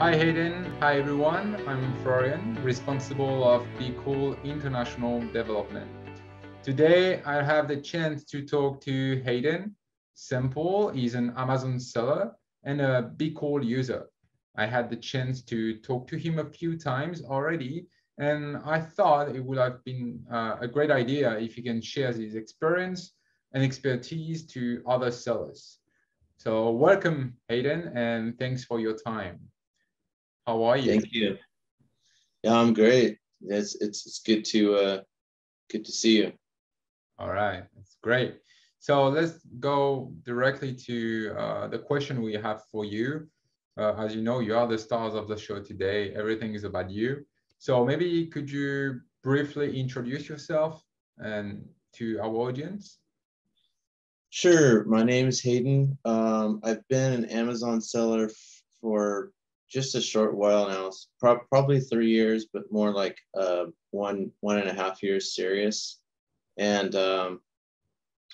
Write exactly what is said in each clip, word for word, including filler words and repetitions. Hi Hayden, hi everyone, I'm Florian, responsible of BQool International Development. Today I have the chance to talk to Hayden Semple. He's an Amazon seller and a BQool user. I had the chance to talk to him a few times already, and I thought it would have been uh, a great idea if he can share his experience and expertise to other sellers. So welcome Hayden, and thanks for your time. How are you? Thank you. Yeah, I'm great. It's it's it's good to uh, good to see you. All right, that's great. So let's go directly to uh, the question we have for you. Uh, as you know, you are the stars of the show today. Everything is about you. So maybe could you briefly introduce yourself and to our audience? Sure. My name is Hayden. Um, I've been an Amazon seller for just a short while now, pro probably three years, but more like uh, one, one and a half years serious. And um,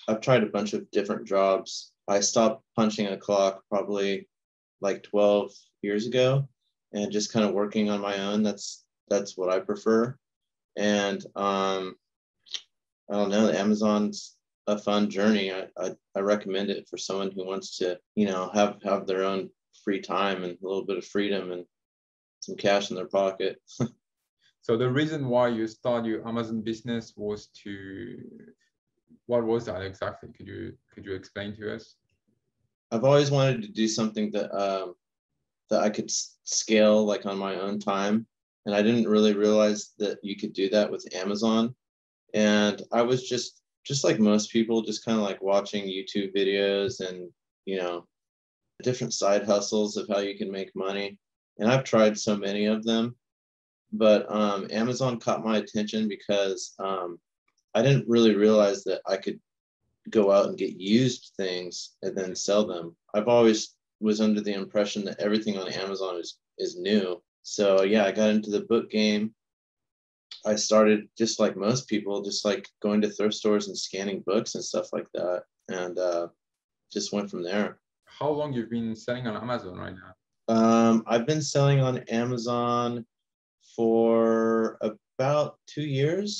I've tried a bunch of different jobs. I stopped punching a clock probably like twelve years ago and just kind of working on my own. That's, that's what I prefer. And um, I don't know, Amazon's a fun journey. I, I, I recommend it for someone who wants to, you know, have, have their own free time and a little bit of freedom and some cash in their pocket. So the reason why you started your Amazon business was to, what was that exactly? Could you could you explain to us? I've always wanted to do something that um, that I could scale like on my own time, and I didn't really realize that you could do that with Amazon. And I was just just like most people, just kind of like watching YouTube videos and you know. different side hustles of how you can make money. And I've tried so many of them, but um, Amazon caught my attention because um, I didn't really realize that I could go out and get used things and then sell them. I've always was under the impression that everything on Amazon is, is new. So yeah, I got into the book game. I started just like most people, just like going to thrift stores and scanning books and stuff like that. And uh, just went from there. How long you've been selling on Amazon right now? Um, I've been selling on Amazon for about two years.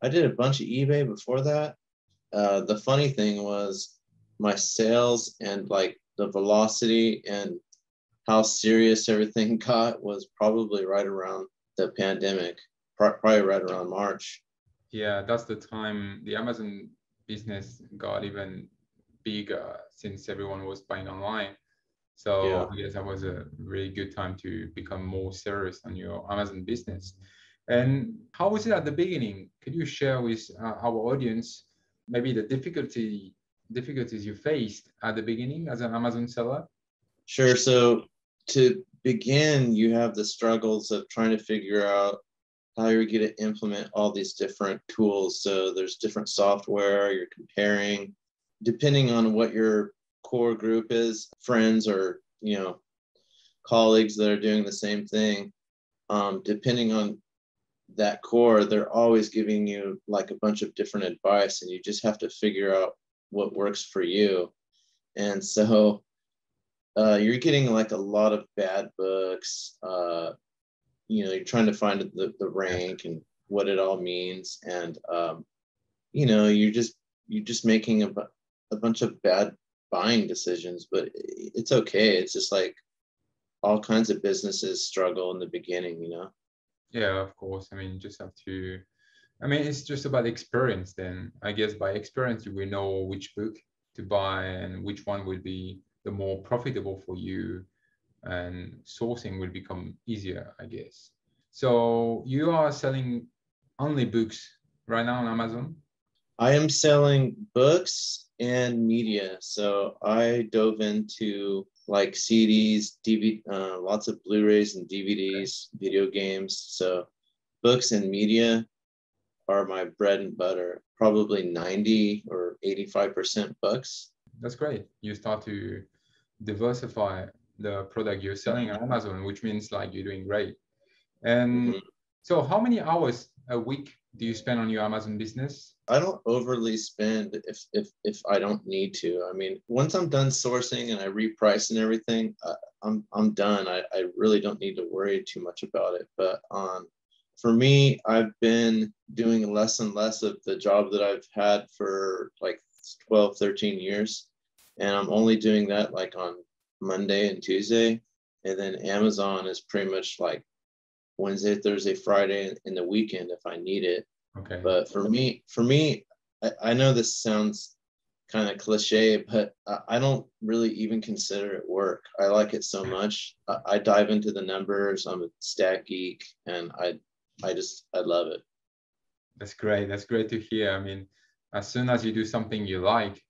I did a bunch of eBay before that. Uh, the funny thing was my sales and like the velocity and how serious everything got was probably right around the pandemic, probably right around March. Yeah, that's the time the Amazon business got even bigger since everyone was buying online. So yeah. I guess that was a really good time to become more serious on your Amazon business. And how was it at the beginning? Could you share with uh, our audience maybe the difficulty difficulties you faced at the beginning as an Amazon seller? Sure. So to begin, you have the struggles of trying to figure out how you're going to implement all these different tools. So there's different software, you're comparing, depending on what your core group is, friends or, you know, colleagues that are doing the same thing, um, depending on that core, they're always giving you like a bunch of different advice and you just have to figure out what works for you. And so uh, you're getting like a lot of bad books, uh, you know, you're trying to find the, the rank and what it all means. And, um, you know, you're just, you're just making a a bunch of bad buying decisions, but it's okay. It's just like all kinds of businesses struggle in the beginning, you know? Yeah, of course. I mean, you just have to, I mean, it's just about experience then. I guess by experience, you will know which book to buy and which one will be the more profitable for you, and sourcing will become easier, I guess. So you are selling only books right now on Amazon? I am selling books and media. So I dove into like C Ds, D V D, uh, lots of Blu-rays and D V Ds, video games. So books and media are my bread and butter, probably ninety or eighty-five percent books. That's great. You start to diversify the product you're selling on Amazon, which means like you're doing great. And mm-hmm. So how many hours a week do you spend on your Amazon business? I don't overly spend if if if I don't need to. I mean, once I'm done sourcing and I reprice and everything, I, I'm I'm done. I, I really don't need to worry too much about it. But um, for me, I've been doing less and less of the job that I've had for like twelve, thirteen years. And I'm only doing that like on Monday and Tuesday. And then Amazon is pretty much like Wednesday, Thursday, Friday, and the weekend if I need it. Okay. But for me, for me, I, I know this sounds kind of cliche, but I, I don't really even consider it work. I like it so much. I, I dive into the numbers. I'm a stat geek, and I, I just, I love it. That's great. That's great to hear. I mean, as soon as you do something you like,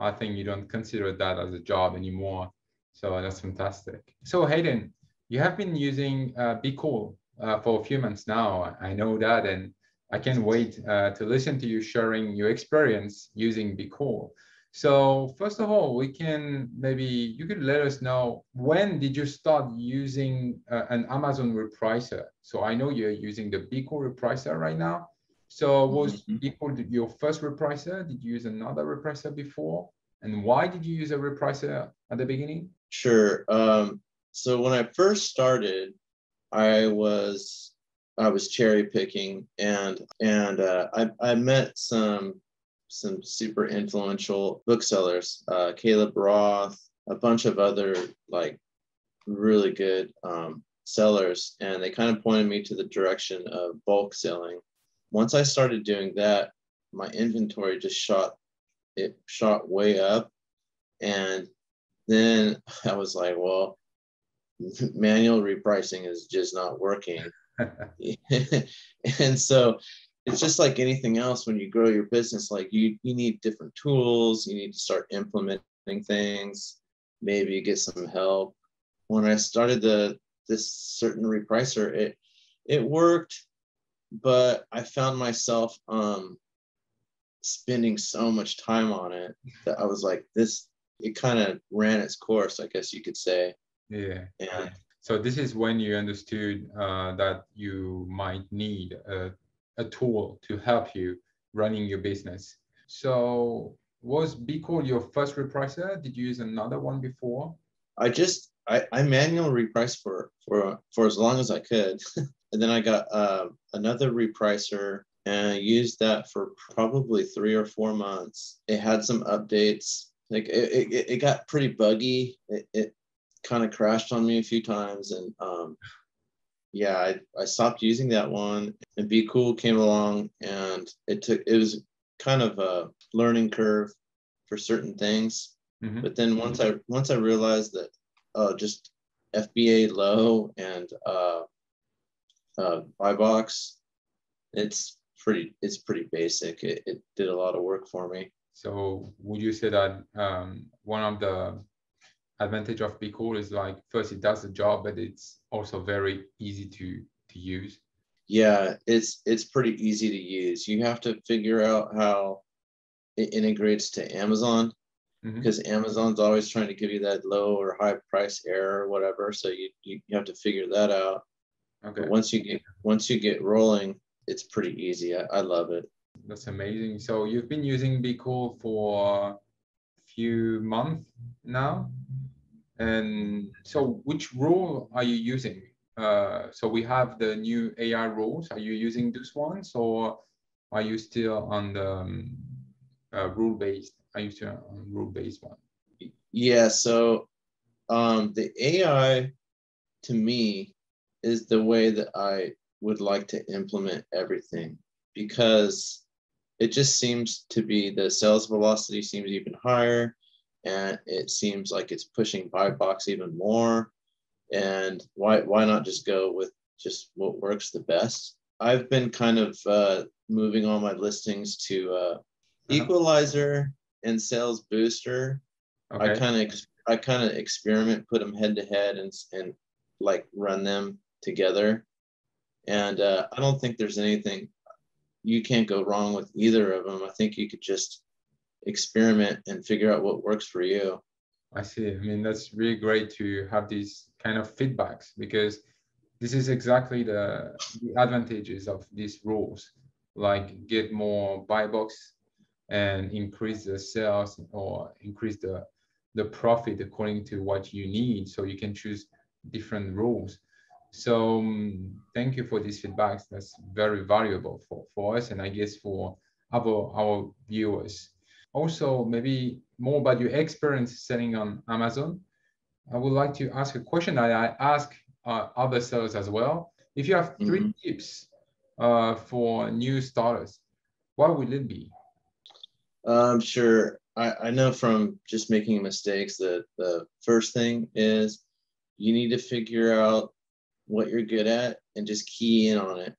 I think you don't consider that as a job anymore. So that's fantastic. So Hayden, you have been using uh, BQool uh, for a few months now. I know that, and I can't wait uh, to listen to you sharing your experience using BQool. So first of all, we can maybe you could let us know, when did you start using uh, an Amazon repricer? So I know you're using the BQool repricer right now. So was BQool your first repricer? Did you use another repricer before? And why did you use a repricer at the beginning? Sure. Um, so when I first started, I was I was cherry picking, and and uh, I I met some some super influential booksellers, uh, Caleb Roth, a bunch of other like really good um, sellers, and they kind of pointed me to the direction of bulk selling. Once I started doing that, my inventory just shot, it shot way up. And then I was like, well, manual repricing is just not working. And so it's just like anything else when you grow your business, like you, you need different tools, you need to start implementing things, maybe get some help. When I started the this certain repricer, it it worked. But I found myself um, spending so much time on it that I was like, this, it kind of ran its course, I guess you could say. Yeah. And so this is when you understood uh, that you might need a, a tool to help you running your business. So was BQool your first repricer? Did you use another one before? I just, I, I manual repriced for, for, for as long as I could. And then I got uh, another repricer and I used that for probably three or four months. It had some updates. Like it, it, it got pretty buggy. It, it kind of crashed on me a few times. And um, yeah, I, I stopped using that one. And BQool came along, and it took, it was kind of a learning curve for certain things. Mm-hmm. But then once I, once I realized that uh, just F B A low and uh, Uh, iBox, it's pretty, it's pretty basic. It, it did a lot of work for me. So would you say that um, one of the advantage of BQool is like, first it does the job, but it's also very easy to, to use? Yeah, it's, it's pretty easy to use. You have to figure out how it integrates to Amazon, because mm-hmm. Amazon's always trying to give you that low or high price error or whatever. So you, you, you have to figure that out. Okay. But once you get once you get rolling, it's pretty easy. I, I love it. That's amazing. So you've been using BQool for a few months now, and so which rule are you using? Uh, so we have the new A I rules. Are you using those ones, or are you still on the um, uh, rule based? Are you still on rule based one? Yeah. So um, the A I to me is the way that I would like to implement everything, because it just seems to be the sales velocity seems even higher, and it seems like it's pushing buy box even more. And why why not just go with just what works the best? I've been kind of uh, moving all my listings to uh, Equalizer and Sales Booster. Okay. I kind of I kind of experiment, put them head to head, and and like run them together, and uh, I don't think there's anything, you can't go wrong with either of them. I think you could just experiment and figure out what works for you. I see. I mean, that's really great to have these kind of feedbacks, because this is exactly the, the advantages of these rules. like get more buy box and increase the sales or increase the, the profit according to what you need. So you can choose different rules. So um, thank you for these feedbacks. That's very valuable for, for us and I guess for other, our viewers. Also, maybe more about your experience selling on Amazon. I would like to ask a question that I ask uh, other sellers as well. If you have three mm-hmm. tips uh, for new starters, what will it be? Um, sure. I, I know from just making mistakes that the first thing is you need to figure out what you're good at and just key in on it,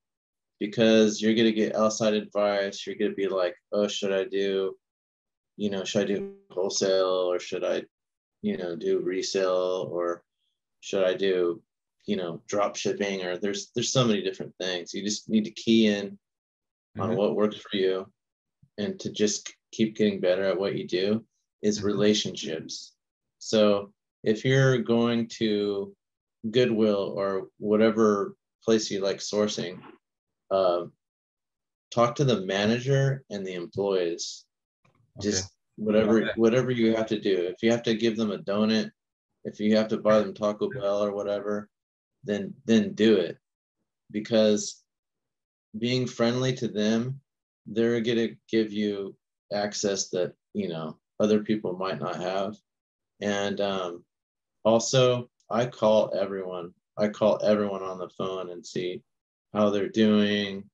because you're going to get outside advice. You're going to be like, oh, should I do, you know, should I do wholesale or should I, you know, do resale or should I do, you know, drop shipping, or there's, there's so many different things. You just need to key in mm-hmm. on what works for you. And to just keep getting better at what you do is relationships. So if you're going to Goodwill or whatever place you like sourcing, uh, talk to the manager and the employees. Just okay. whatever okay. whatever you have to do. If you have to give them a donut, if you have to buy them Taco Bell or whatever, then then do it. Because being friendly to them, they're going to give you access that, you know, other people might not have. And um, also, I call everyone. I call everyone on the phone and see how they're doing.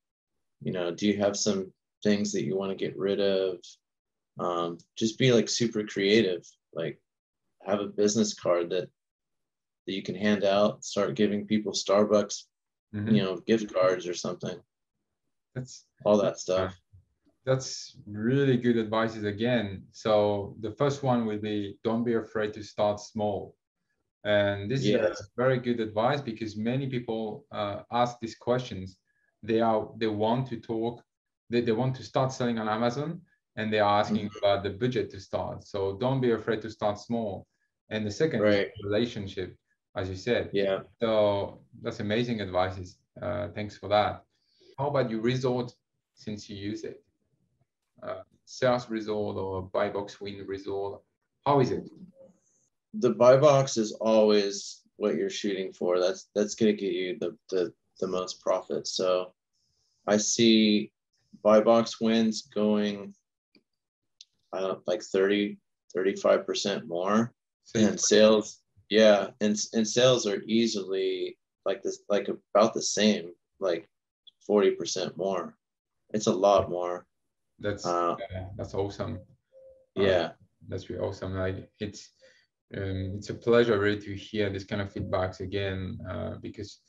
You know, do you have some things that you want to get rid of? Um, just be like super creative. Like have a business card that, that you can hand out, start giving people Starbucks, mm-hmm. you know, gift cards or something. That's all that stuff. That's really good advice again. So the first one will be, don't be afraid to start small. And this yeah. is very good advice because many people uh, ask these questions. They are, they want to talk, they, they want to start selling on Amazon and they are asking mm-hmm. about the budget to start. So don't be afraid to start small. And the second right. is relationship, as you said. Yeah. So that's amazing advice. Uh, thanks for that. How about your resort since you use it? Uh, sales resort or buy box win resort? How is it? The buy box is always what you're shooting for. That's that's going to get you the, the, the most profit. So I see buy box wins going uh, like thirty, thirty-five percent more. Same. And sales, yeah. And, and sales are easily like this, like about the same, like forty percent more. It's a lot more. That's uh, yeah, that's awesome. Yeah, um, that's really awesome. Like it's um, it's a pleasure really to hear this kind of feedbacks again, uh, because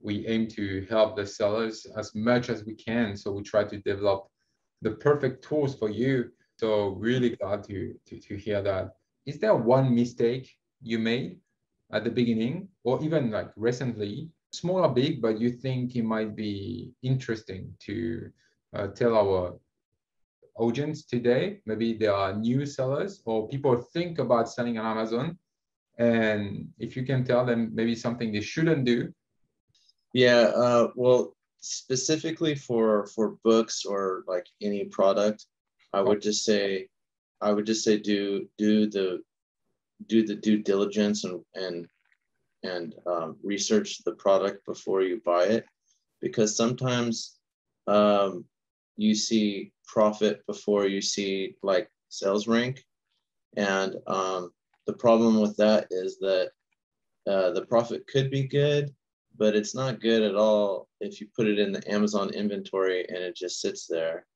we aim to help the sellers as much as we can. So we try to develop the perfect tools for you. So really glad to to, to hear that. Is there one mistake you made at the beginning or even like recently? Small or big, but you think it might be interesting to uh, tell our audience today. Maybe there are new sellers or people think about selling on Amazon. And if you can tell them maybe something they shouldn't do. Yeah, uh, well, specifically for, for books or like any product, I would just say, I would just say do do the do the due diligence and and and um, research the product before you buy it, because sometimes um, you see profit before you see like sales rank. And um, the problem with that is that uh, the profit could be good, but it's not good at all if you put it in the Amazon inventory and it just sits there.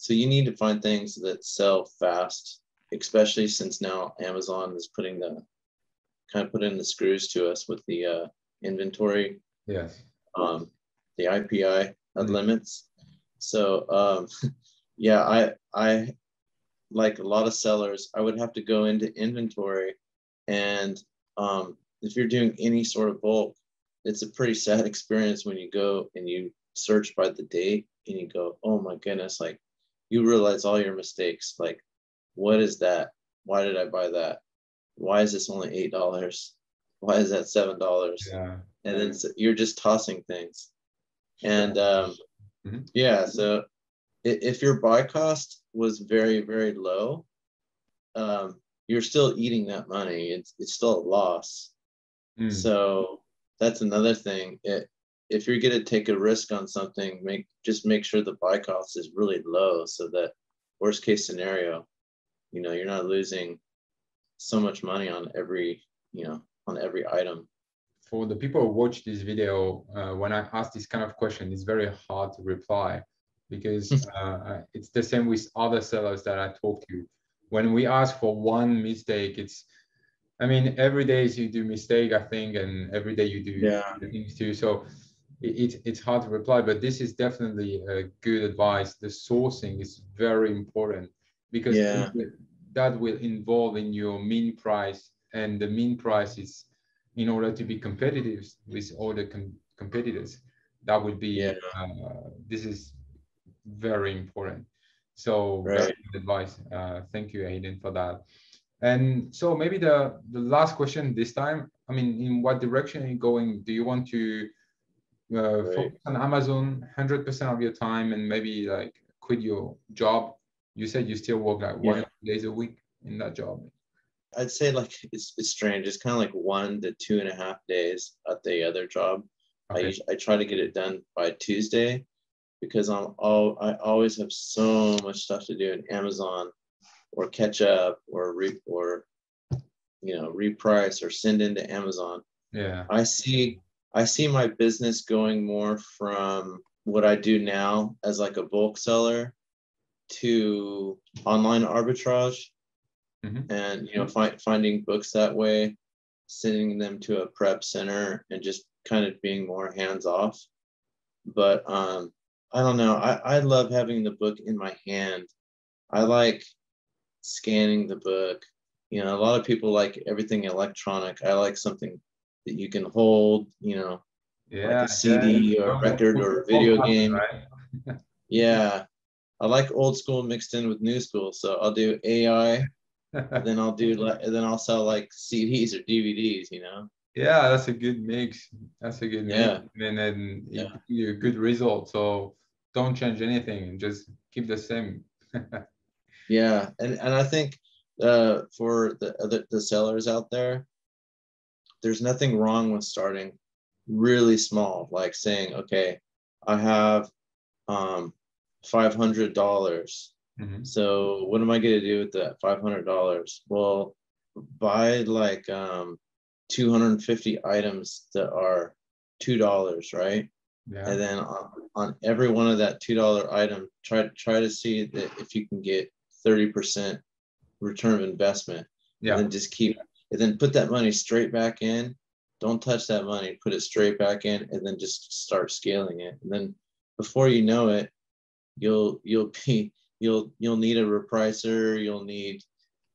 So you need to find things that sell fast, especially since now Amazon is putting the kind of put in the screws to us with the uh, inventory, yes, um, the I P I mm-hmm. limits. So um, yeah, I I like a lot of sellers, I would have to go into inventory, and um, if you're doing any sort of bulk, it's a pretty sad experience when you go and you search by the date and you go, oh my goodness, like you realize all your mistakes. Like, what is that? Why did I buy that? Why is this only eight dollars? Why is that seven dollars? Yeah. And then so you're just tossing things, and um, mm-hmm. yeah. So if your buy cost was very, very low, um, you're still eating that money. It's, it's still a loss. Mm. So that's another thing. It, if you're going to take a risk on something, make just make sure the buy cost is really low so that worst case scenario, you know, you're not losing so much money on every, you know, on every item. For the people who watch this video, uh, when I ask this kind of question, it's very hard to reply because uh, it's the same with other sellers that I talk to. When we ask for one mistake, it's, I mean, every day you do mistake, I think, and every day you do yeah. things too. So it, it, it's hard to reply, but this is definitely a good advice. The sourcing is very important because yeah. that will involve in your mean price, and the mean price is, in order to be competitive with all the com competitors, that would be, yeah. uh, this is very important. So right. very good advice. Uh, thank you, Hayden, for that. And so maybe the, the last question this time, I mean, in what direction are you going? Do you want to uh, right. focus on Amazon one hundred percent of your time and maybe like quit your job? You said you still work like yeah. one days a week in that job. I'd say like it's, it's strange. It's kind of like one to two and a half days at the other job. Okay. I usually, I try to get it done by Tuesday because I'm all I always have so much stuff to do in Amazon or catch up or re, or you know reprice or send into Amazon. Yeah. I see I see my business going more from what I do now as like a bulk seller to online arbitrage. Mm-hmm. And you know, find, finding books that way, sending them to a prep center, and just kind of being more hands off. But um, I don't know. I I love having the book in my hand. I like scanning the book. You know, a lot of people like everything electronic. I like something that you can hold. You know, yeah, like a C D yeah. or a record or a video game. Right? yeah, I like old school mixed in with new school. So I'll do A I. then I'll do like, then I'll sell like C Ds or D V Ds, you know? Yeah, that's a good mix. That's a good mix. Yeah. And then yeah. it, you're good result. So don't change anything. Just keep the same. yeah. And, and I think uh, for the, the, the sellers out there, there's nothing wrong with starting really small, like saying, okay, I have um, five hundred dollars. Mm-hmm. So what am I going to do with that five hundred dollars? Well, buy like um, two hundred fifty items that are two dollars, right? Yeah. And then on, on every one of that two dollar item, try, try to see that if you can get thirty percent return of investment. Yeah. And then just keep, and then put that money straight back in. Don't touch that money, put it straight back in, and then just start scaling it. And then before you know it, you'll, you'll be, You'll you'll need a repricer. You'll need,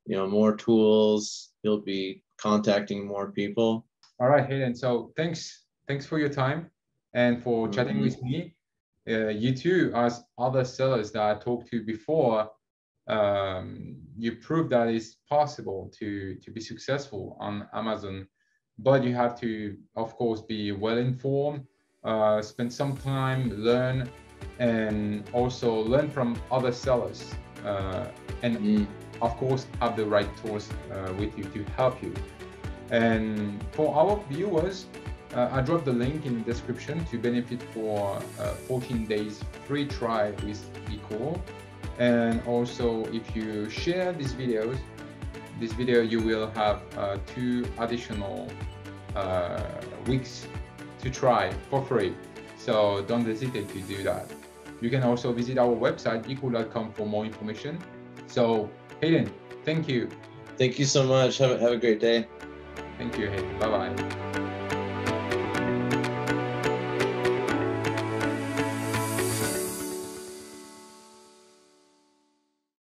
you know, more tools. You'll be contacting more people. All right, Hayden. So thanks thanks for your time and for mm-hmm. chatting with me. Uh, you too, as other sellers that I talked to before, um, you proved that it's possible to to be successful on Amazon, but you have to, of course, be well informed, uh, spend some time, learn. And also learn from other sellers uh, and mm. of course have the right tools uh, with you to help you. And for our viewers, uh, I dropped the link in the description to benefit for uh, fourteen days free trial with BQool. And also if you share these videos, this video you will have uh, two additional uh, weeks to try for free. So don't hesitate to do that. You can also visit our website, B Q ool dot com, for more information. So Hayden, thank you. Thank you so much. Have a, have a great day. Thank you, Hayden. Bye-bye.